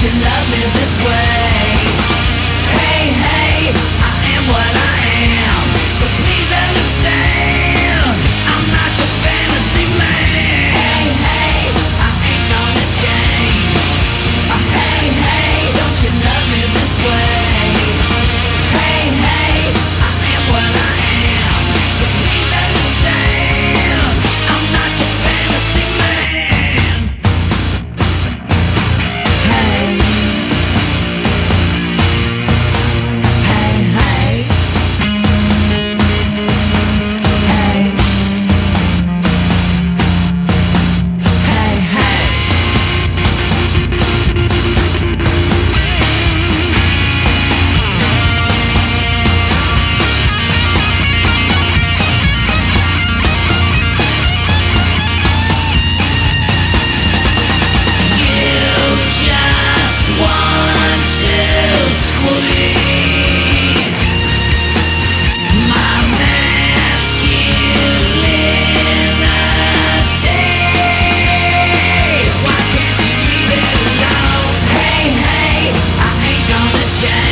Would you love me this way? Hey, hey, I am what I am, so please understand, I'm not your fantasy man. Hey, hey, I ain't gonna change. Hey, hey, don't you love me this way? Hey, hey, I am what I am, so please understand, I'm not your fantasy man. Yeah.